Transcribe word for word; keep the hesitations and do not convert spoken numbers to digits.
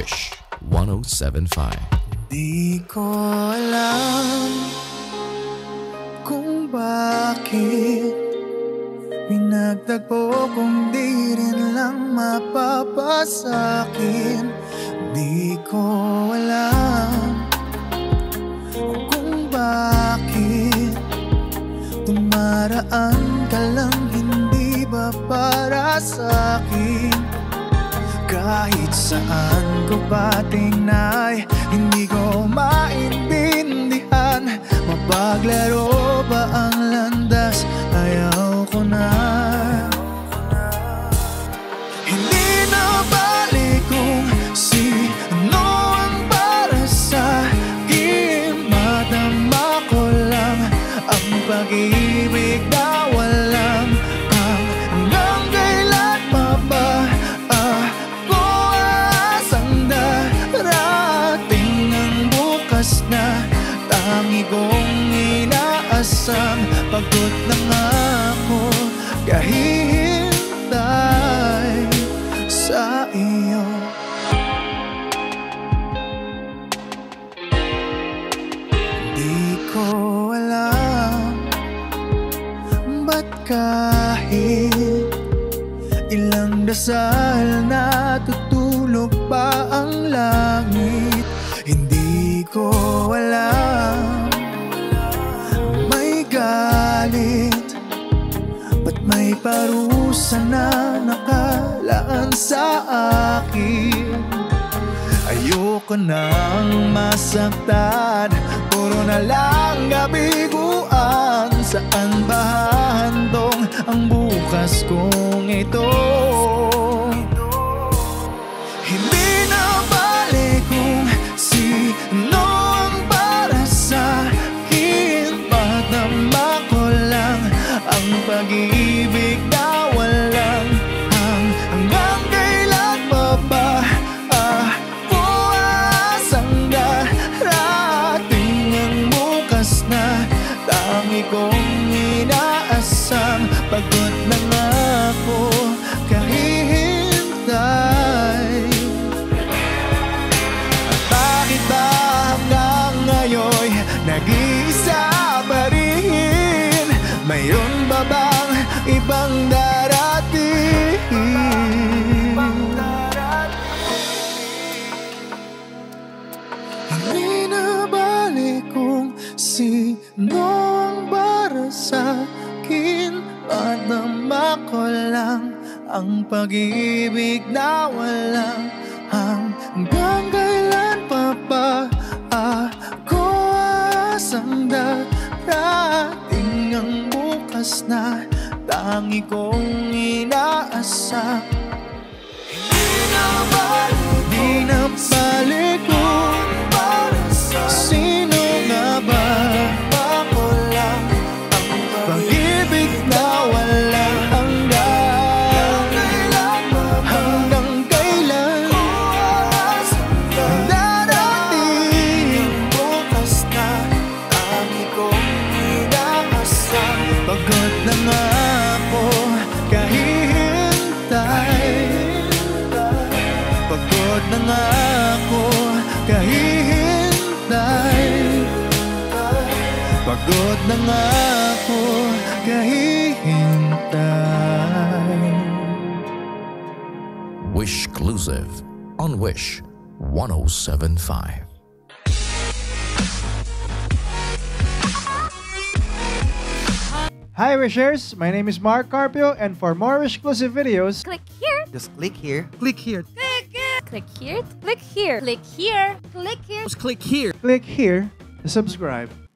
Wish one oh seven point five. Di ko alam kung bakit pinagtagpo kung di rin lang mapapasakin. Di ko alam kung bakit tumaraan ka lang, hindi ba para sakin? Kahit saan ko pa tingnay, hindi ko maintindihan. Mapaglaro ba ang landas? Ayaw ko na. Hindi na balik kung sino ang para sa akin. Madama ko lang ang pag-ibig na walang hanggang kailan pa ba? Na tangi kong inaasam, pagod na nga ako kahihintay sa iyo. Di ko alam ba't kahit ilang dasal na tutulog pa ang langit. Hindi ko alam, may galit, ba't may parusa na nakalaan sa akin? Ayoko nang masaktan, puro na lang kabiguan. Saan ba handong ang bukas kong ito? Pag-ibig na walang hanggang kailan pa ba ako asang darating ang bukas na tangi kong inaasam, pagod na nga ako kahihintay. At bakit ba hanggang ngayon nag-iisa pa rin? Mayroon ba bang ibang darating? Hindi na balik kung sino ang para sa akin. Madama ko lang ang pag-ibig na walang hanggang kailan pa ba ako asang darating ang na tangi kong inaasam. Di na balik kung sino nga ba pag-ibig na walang hanggang, hanggang kailan darating bukas na tangi kong inaasam, pagod na nga ako kahihintay. Pagod na nga ako kahihintay. Pagod na nga ako kahihintay. Wishclusive on Wish one oh seven point five. Hi Wishers, my name is Mark Carpio, and for more Wishclusive videos, click here, just click here, click here, click here, click here, click here, click here, click here, just click here, click here to subscribe.